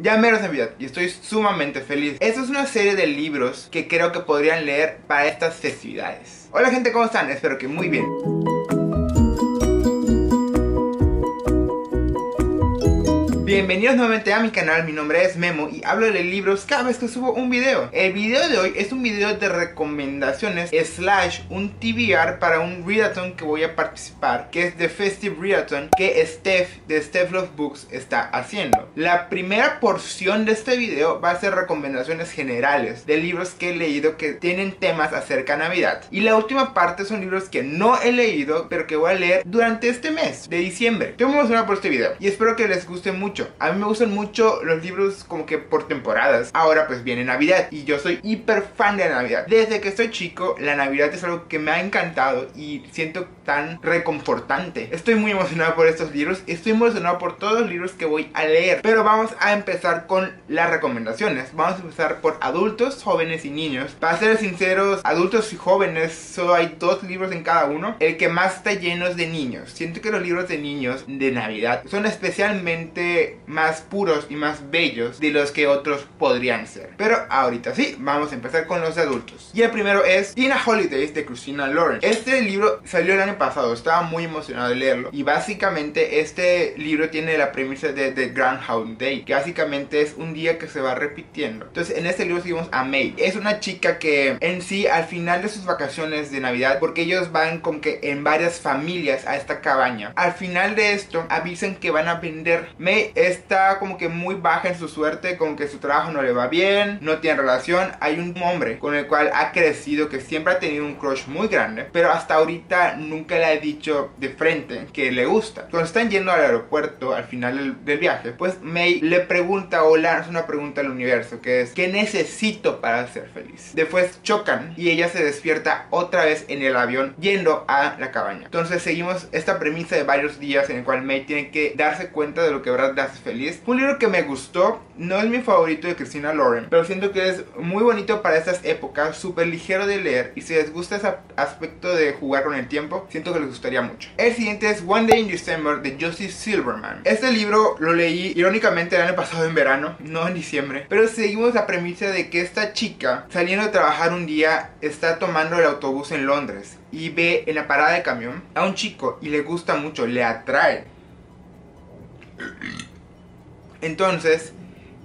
Ya mero es Navidad y estoy sumamente feliz. Esta es una serie de libros que creo que podrían leer para estas festividades. Hola gente, ¿cómo están? Espero que muy bien. Bienvenidos nuevamente a mi canal, mi nombre es Memo y hablo de libros cada vez que subo un video. El video de hoy es un video de recomendaciones slash un TBR para un readathon que voy a participar, que es The Festive Readathon que Steph de StephLovesBooks está haciendo. La primera porción de este video va a ser recomendaciones generales de libros que he leído que tienen temas acerca de Navidad. Y la última parte son libros que no he leído pero que voy a leer durante este mes de diciembre. Estoy muy emocionado por este video y espero que les guste mucho. A mí me gustan mucho los libros como que por temporadas. Ahora pues viene Navidad y yo soy hiper fan de la Navidad. Desde que estoy chico, la Navidad es algo que me ha encantado y siento tan reconfortante. Estoy muy emocionado por estos libros, estoy emocionado por todos los libros que voy a leer. Pero vamos a empezar con las recomendaciones. Vamos a empezar por adultos, jóvenes y niños. Para ser sinceros, adultos y jóvenes solo hay dos libros en cada uno. El que más está lleno es de niños. Siento que los libros de niños de Navidad son especialmente más puros y más bellos de los que otros podrían ser. Pero ahorita sí, vamos a empezar con los adultos. Y el primero es In a Holidaze de Christina Lauren. Este libro salió el año pasado, estaba muy emocionado de leerlo. Y básicamente este libro tiene la premisa de The Groundhog Day, que básicamente es un día que se va repitiendo. Entonces en este libro seguimos a May. Es una chica que en sí al final de sus vacaciones de Navidad, porque ellos van como que en varias familias a esta cabaña, al final de esto avisan que van a vender. May está como que muy baja en su suerte, como que su trabajo no le va bien, no tiene relación. Hay un hombre con el cual ha crecido que siempre ha tenido un crush muy grande, pero hasta ahorita nunca le ha dicho de frente que le gusta. Cuando están yendo al aeropuerto al final del viaje, pues May le pregunta o lanza una pregunta al universo, que es ¿qué necesito para ser feliz? Después chocan y ella se despierta otra vez en el avión yendo a la cabaña. Entonces seguimos esta premisa de varios días en el cual May tiene que darse cuenta de lo que habrá feliz. Un libro que me gustó, no es mi favorito de Christina Lauren, pero siento que es muy bonito para estas épocas, súper ligero de leer y si les gusta ese aspecto de jugar con el tiempo, siento que les gustaría mucho. El siguiente es One Day in December de Josie Silverman. Este libro lo leí irónicamente el año pasado en verano, no en diciembre, pero seguimos la premisa de que esta chica saliendo a trabajar un día está tomando el autobús en Londres y ve en la parada de camión a un chico y le gusta mucho, le atrae. Entonces,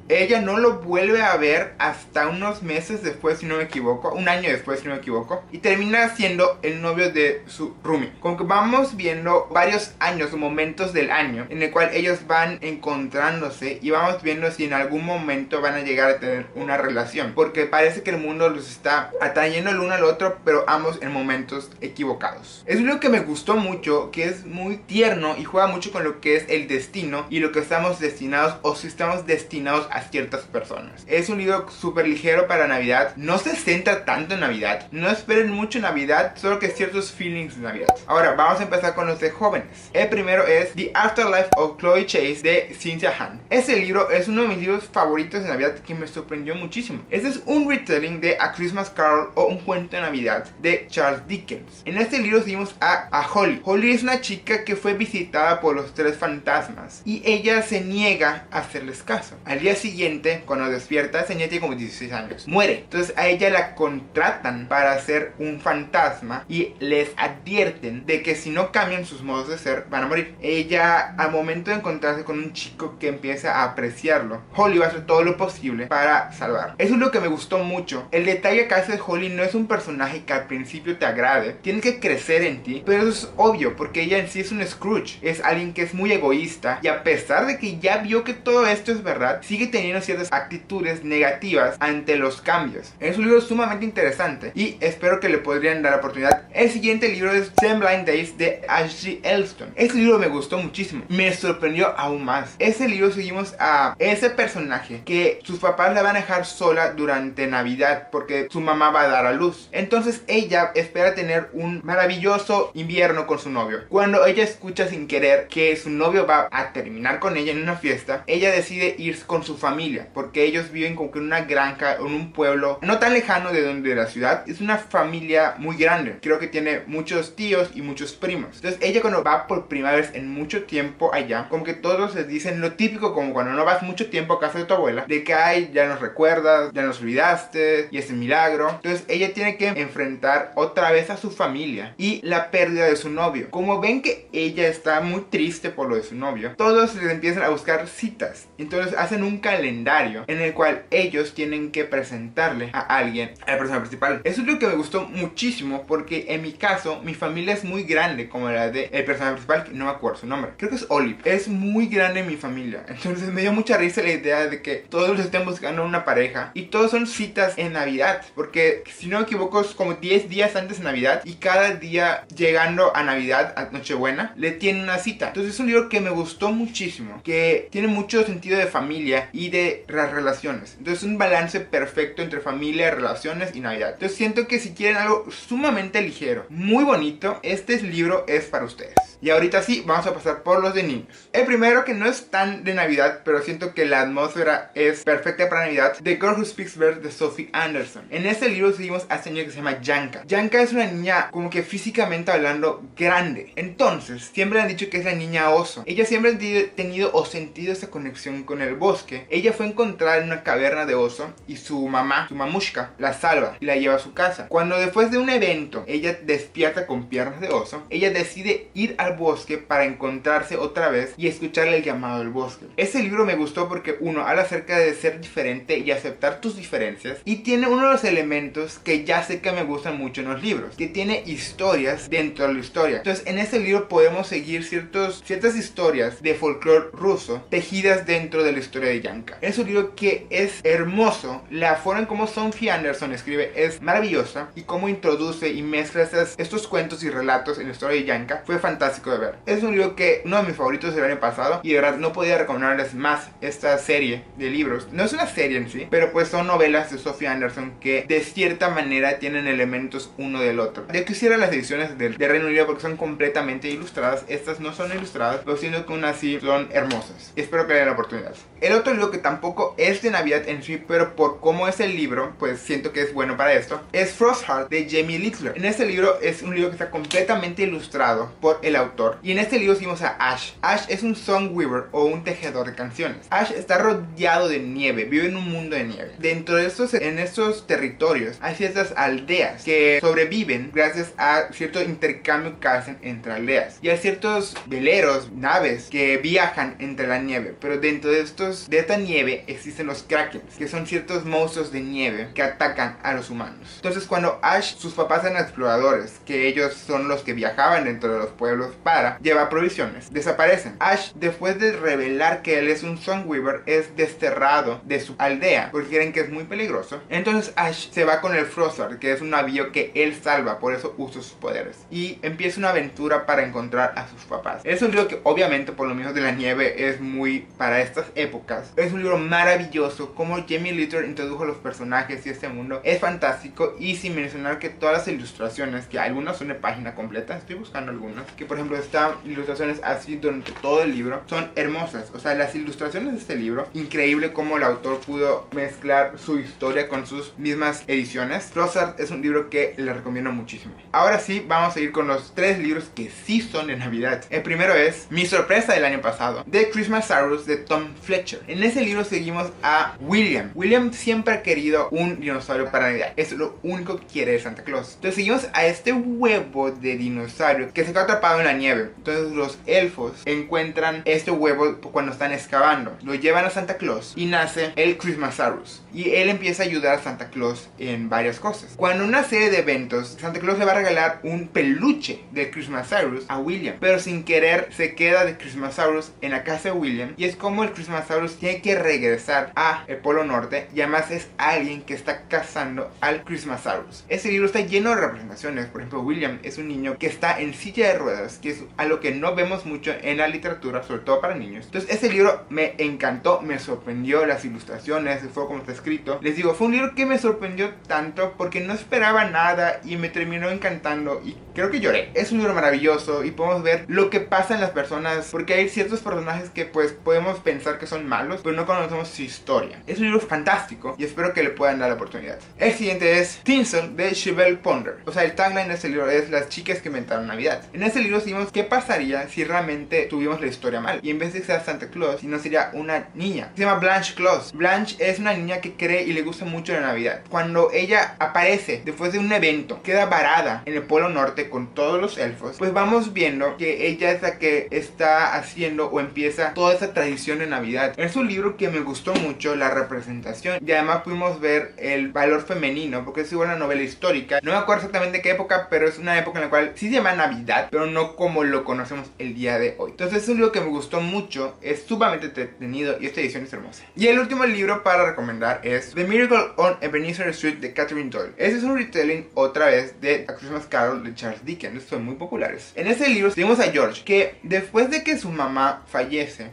ella no lo vuelve a ver hasta unos meses después, si no me equivoco, un año después, si no me equivoco, y termina siendo el novio de su roomie. Como que vamos viendo varios años, momentos del año, en el cual ellos van encontrándose y vamos viendo si en algún momento van a llegar a tener una relación, porque parece que el mundo los está atrayendo el uno al otro, pero ambos en momentos equivocados. Es lo que me gustó mucho, que es muy tierno y juega mucho con lo que es el destino y lo que estamos destinados o si estamos destinados a ciertas personas. Es un libro súper ligero para Navidad, no se centra tanto en Navidad, no esperen mucho en Navidad, solo que ciertos feelings de Navidad. Ahora vamos a empezar con los de jóvenes. El primero es The Afterlife of Chloe Chase de Cynthia Hunt. Este libro es uno de mis libros favoritos de Navidad que me sorprendió muchísimo. Este es un retelling de A Christmas Carol o Un Cuento de Navidad de Charles Dickens. En este libro seguimos a Holly. Holly es una chica que fue visitada por los tres fantasmas y ella se niega a hacerles caso. Al día siguiente, cuando despierta, esa niña tiene como 16 años, muere. Entonces a ella la contratan para ser un fantasma y les advierten de que si no cambian sus modos de ser van a morir. Ella, al momento de encontrarse con un chico que empieza a apreciarlo, Holly va a hacer todo lo posible para salvar. Eso es lo que me gustó mucho. El detalle acá es que Holly no es un personaje que al principio te agrade, tiene que crecer en ti, pero eso es obvio porque ella en sí es un Scrooge, es alguien que es muy egoísta y a pesar de que ya vio que todo esto es verdad, sigue teniendo ciertas actitudes negativas ante los cambios. Es un libro sumamente interesante y espero que le podrían dar la oportunidad. El siguiente libro es 10 Blind Dates de Ashley Elston. Este libro me gustó muchísimo, me sorprendió aún más. Este libro seguimos a ese personaje que sus papás la van a dejar sola durante Navidad porque su mamá va a dar a luz. Entonces ella espera tener un maravilloso invierno con su novio. Cuando ella escucha sin querer que su novio va a terminar con ella en una fiesta, ella decide ir con su familia, porque ellos viven como que en una granja, en un pueblo no tan lejano de donde de la ciudad. Es una familia muy grande, creo que tiene muchos tíos y muchos primos. Entonces ella cuando va por primera vez en mucho tiempo allá, como que todos les dicen lo típico, como cuando no vas mucho tiempo a casa de tu abuela, de que ay, ya nos recuerdas, ya nos olvidaste, y es un milagro. Entonces ella tiene que enfrentar otra vez a su familia y la pérdida de su novio. Como ven que ella está muy triste por lo de su novio, todos les empiezan a buscar citas. Entonces hacen un calendario en el cual ellos tienen que presentarle a alguien, a la persona principal. Eso es lo que me gustó muchísimo, porque en mi caso mi familia es muy grande, como la de el personaje principal, que no me acuerdo su nombre, creo que es Olive. Es muy grande mi familia, entonces me dio mucha risa la idea de que todos estén buscando una pareja y todos son citas en Navidad, porque si no me equivoco es como 10 días antes de Navidad, y cada día llegando a Navidad, a Nochebuena, le tienen una cita. Entonces es un libro que me gustó muchísimo, que tiene mucho sentido de familia y de las relaciones. Entonces es un balance perfecto entre familia, relaciones y Navidad. Entonces siento que si quieren algo sumamente ligero, muy bonito, este libro es para ustedes. Y ahorita sí, vamos a pasar por los de niños. El primero, que no es tan de Navidad, pero siento que la atmósfera es perfecta para Navidad, The Girl Who Speaks Birds de Sophie Anderson. En este libro seguimos a esta niña que se llama Yanka. Yanka es una niña como que físicamente hablando grande, entonces siempre le han dicho que es la niña oso. Ella siempre ha tenido o sentido esa conexión con el bosque. Ella fue encontrada en una caverna de oso y su mamá, su mamushka, la salva y la lleva a su casa. Cuando después de un evento ella despierta con piernas de oso, ella decide ir al bosque para encontrarse otra vez y escucharle el llamado del bosque. Este libro me gustó porque uno habla acerca de ser diferente y aceptar tus diferencias, y tiene uno de los elementos que ya sé que me gustan mucho en los libros, que tiene historias dentro de la historia. Entonces en este libro podemos seguir ciertas historias de folclore ruso tejidas dentro de la historia de Yanka. Es un libro que es hermoso, la forma en cómo Sophie Anderson escribe es maravillosa, y cómo introduce y mezcla estos cuentos y relatos en la historia de Yanka fue fantástico de ver. Es un libro que uno de mis favoritos del año pasado, y de verdad no podía recomendarles más esta serie de libros. No es una serie en sí, pero pues son novelas de Sophie Anderson que de cierta manera tienen elementos uno del otro. Yo quisiera las ediciones de Reino Unido porque son completamente ilustradas. Estas no son ilustradas, pero siento que aún así son hermosas. Espero que le den la oportunidad. El otro libro que tampoco es de Navidad en sí, pero por cómo es el libro, pues siento que es bueno para esto, es Frostheart de Jamie Littler. En este libro es un libro que está completamente ilustrado por el autor, y en este libro seguimos a Ash. Ash es un songweaver o un tejedor de canciones. Ash está rodeado de nieve, vive en un mundo de nieve. Dentro de estos, en estos territorios hay ciertas aldeas que sobreviven gracias a cierto intercambio que hacen entre aldeas, y hay ciertos veleros, naves que viajan entre la nieve. Pero dentro de esta nieve existen los krakens, que son ciertos monstruos de nieve que atacan a los humanos. Entonces cuando Ash, sus papás eran exploradores, que ellos son los que viajaban dentro de los pueblos para llevar provisiones, desaparecen. Ash, después de revelar que él es un songweaver, es desterrado de su aldea porque creen que es muy peligroso. Entonces Ash se va con el Frostheart, que es un navío que él salva, por eso usa sus poderes, y empieza una aventura para encontrar a sus papás. Es un libro que obviamente por lo menos de la nieve es muy para estas épocas. Es un libro maravilloso, como Jamie Littler introdujo a los personajes y este mundo es fantástico. Y sin mencionar que todas las ilustraciones, que algunas son de página completa, estoy buscando algunas, que por ejemplo están ilustraciones así durante todo el libro, son hermosas. O sea, las ilustraciones de este libro, increíble cómo el autor pudo mezclar su historia con sus mismas ediciones. Frostheart es un libro que les recomiendo muchísimo. Ahora sí, vamos a ir con los tres libros que sí son de Navidad. El primero es mi sorpresa del año pasado, The Christmasaurus de Tom Fletcher. En ese libro seguimos a William. William siempre ha querido un dinosaurio para Navidad, es lo único que quiere de Santa Claus. Entonces seguimos a este huevo de dinosaurio que se quedó atrapado en la nieve. Entonces los elfos encuentran este huevo cuando están excavando, lo llevan a Santa Claus y nace el Christmasaurus, y él empieza a ayudar a Santa Claus en varias cosas. Cuando una serie de eventos, Santa Claus le va a regalar un peluche del Christmasaurus a William, pero sin querer se queda de Christmasaurus en la casa de William, y es como el Christmasaurus tiene que regresar a el Polo Norte, y además es alguien que está cazando al Christmasaurus. Este libro está lleno de representaciones. Por ejemplo, William es un niño que está en silla de ruedas que es algo que no vemos mucho en la literatura, sobre todo para niños. Entonces ese libro me encantó, me sorprendió las ilustraciones, el fue como está escrito. Les digo, fue un libro que me sorprendió tanto porque no esperaba nada y me terminó encantando y creo que lloré. Es un libro maravilloso y podemos ver lo que pasa en las personas, porque hay ciertos personajes que pues podemos pensar que son malos, pero no conocemos su historia. Es un libro fantástico y espero que le puedan dar la oportunidad. El siguiente es Tinsel de Chevelle Ponder. O sea, el tagline de este libro es las chicas que inventaron Navidad. En este libro decimos qué pasaría si realmente tuvimos la historia mal y en vez de que sea Santa Claus, sino sería una niña. Se llama Blanche Claus. Blanche es una niña que cree y le gusta mucho la Navidad. Cuando ella aparece después de un evento, queda varada en el Polo Norte con todos los elfos, pues vamos viendo que ella es la que está haciendo o empieza toda esa tradición de Navidad. Es un libro que me gustó mucho la representación y además pudimos ver el valor femenino, porque es igual una novela histórica. No me acuerdo exactamente qué época, pero es una época en la cual sí se llama Navidad, pero no como lo conocemos el día de hoy. Entonces es un libro que me gustó mucho, es sumamente entretenido y esta edición es hermosa. Y el último libro para recomendar es The Miracle on Ebenezer Street de Catherine Doyle. Este es un retelling otra vez de A Christmas Carol de Charles Dickens, son muy populares. En este libro tenemos a George, que después de que su mamá fallece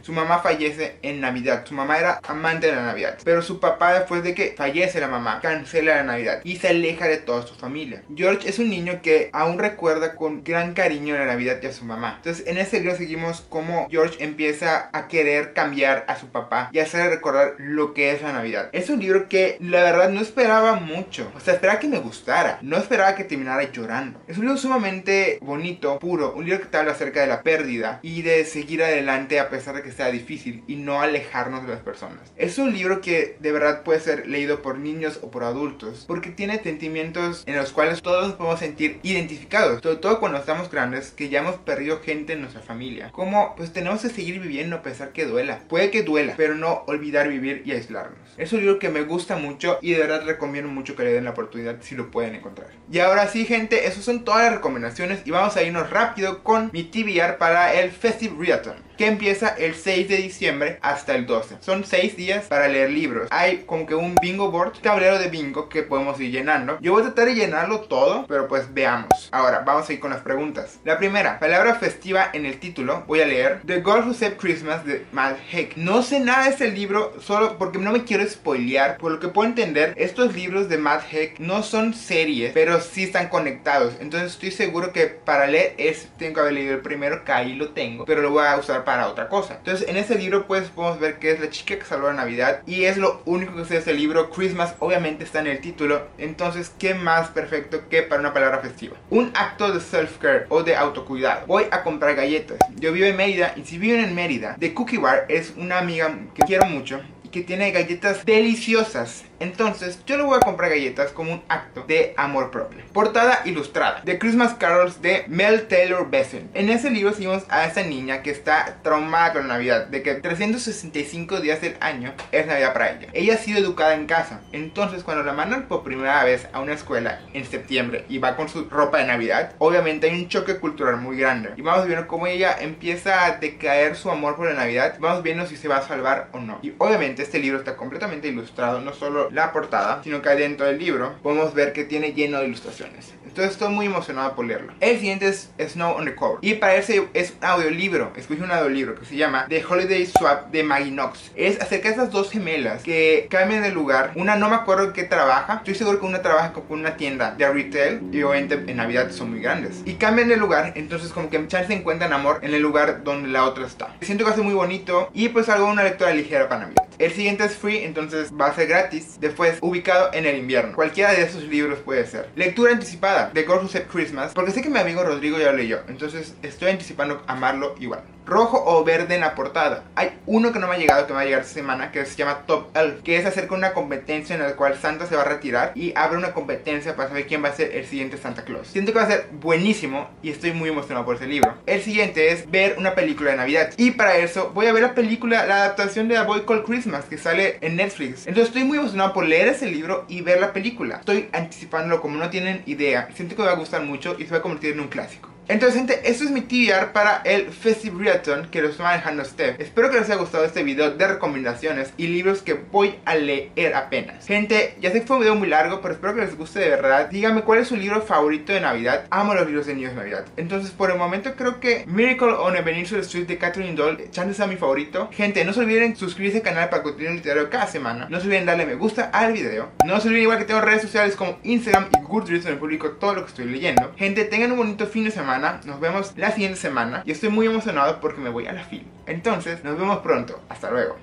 en Navidad. Su mamá era amante de la Navidad, pero su papá, después de que fallece la mamá, cancela la Navidad y se aleja de toda su familia. George es un niño que aún recuerda con gran cariño la Navidad y a su mamá. Entonces en este libro seguimos cómo George empieza a querer cambiar a su papá y hacerle recordar lo que es la Navidad. Es un libro que la verdad no esperaba mucho, o sea, esperaba que me gustara, no esperaba que terminara llorando. Es un libro sumamente bonito, puro, un libro que te habla acerca de la pérdida y de seguir adelante a pesar de que sea difícil y no alejarnos de las personas. Es un libro que de verdad puede ser leído por niños o por adultos, porque tiene sentimientos en los cuales todos nos podemos sentir identificados, sobre todo cuando estamos grandes, que ya hemos perdido gente en nuestra familia. Como pues tenemos que seguir viviendo a pesar que duela. Puede que duela, pero no olvidar vivir y aislarnos. Es un libro que me gusta mucho y de verdad recomiendo mucho que le den la oportunidad si lo pueden encontrar. Y ahora sí, gente, esas son todas las recomendaciones y vamos a irnos rápido con mi TBR para el Festive Readathon, que empieza el 6 de diciembre hasta el 12. Son 6 días para leer libros. Hay como que un bingo board, tablero de bingo que podemos ir llenando. Yo voy a tratar de llenarlo todo, pero pues veamos. Ahora vamos a ir con las preguntas. La primera, palabra festiva en el título. Voy a leer The Girl Who Saved Christmas de Matt Haig. No sé nada de este libro, solo porque no me quiero spoilear. Por lo que puedo entender, estos libros de Matt Haig no son series, pero sí están conectados. Entonces estoy seguro que para leer este tengo que haber leído el primero, que ahí lo tengo, pero lo voy a usar para otra cosa. Entonces en este libro pues podemos ver que es la chica que salvó la Navidad y es lo único que sé de este libro. Christmas obviamente está en el título, entonces qué más perfecto que para una palabra festiva. Un acto de self-care o de autocuidado. Voy a comprar galletas. Yo vivo en Mérida y si viven en Mérida, The Cookie Bar es una amiga que quiero mucho y que tiene galletas deliciosas. Entonces yo le voy a comprar galletas como un acto de amor propio. Portada ilustrada de Christmas Carols de Mel Taylor Besson. En ese libro seguimos a esa niña que está traumada con la Navidad, de que 365 días del año es Navidad para ella. Ella ha sido educada en casa, entonces cuando la mandan por primera vez a una escuela en septiembre y va con su ropa de Navidad, obviamente hay un choque cultural muy grande y vamos viendo cómo ella empieza a decaer su amor por la Navidad. Vamos viendo si se va a salvar o no. Y obviamente este libro está completamente ilustrado, no solo la portada, sino que adentro del libro podemos ver que tiene lleno de ilustraciones. Entonces estoy muy emocionado por leerlo. El siguiente es Snow on the Cover y para ese es un audiolibro. Escuché un audiolibro que se llama The Holiday Swap de Maggie Knox. Es acerca de esas dos gemelas que cambian de lugar. Una no me acuerdo qué trabaja, estoy seguro que una trabaja con una tienda de retail y obviamente en Navidad son muy grandes y cambian de lugar, entonces como que chance encuentran amor en el lugar donde la otra está. Siento que hace muy bonito y pues algo una lectura ligera para Navidad. El siguiente es Free, entonces va a ser gratis. Después, ubicado en el invierno. Cualquiera de esos libros puede ser. Lectura anticipada de The Girl Who Saved Christmas, porque sé que mi amigo Rodrigo ya lo leyó, entonces estoy anticipando amarlo igual. Rojo o verde en la portada. Hay uno que no me ha llegado, que me va a llegar esta semana, que se llama Top Elf, que es acerca de una competencia en la cual Santa se va a retirar y abre una competencia para saber quién va a ser el siguiente Santa Claus. Siento que va a ser buenísimo y estoy muy emocionado por ese libro. El siguiente es ver una película de Navidad y para eso voy a ver la película, la adaptación de A Boy Called Christmas que sale en Netflix. Entonces estoy muy emocionado por leer ese libro y ver la película. Estoy anticipándolo como no tienen idea. Siento que me va a gustar mucho y se va a convertir en un clásico. Entonces, gente, eso es mi TBR para el Festive Readathon que lo está manejando Steph. Espero que les haya gustado este video de recomendaciones y libros que voy a leer apenas. Gente, ya sé que fue un video muy largo, pero espero que les guste de verdad. Díganme cuál es su libro favorito de Navidad. Amo los libros de niños de Navidad. Entonces, por el momento creo que Miracle on Ebenezer Street de Catherine Doyle chances a mi favorito. Gente, no se olviden suscribirse al canal para contenido literario cada semana. No se olviden darle me gusta al video. No se olviden igual que tengo redes sociales como Instagram y Goodreads donde publico todo lo que estoy leyendo. Gente, tengan un bonito fin de semana. Nos vemos la siguiente semana y estoy muy emocionado porque me voy a la fila. Entonces, nos vemos pronto. Hasta luego.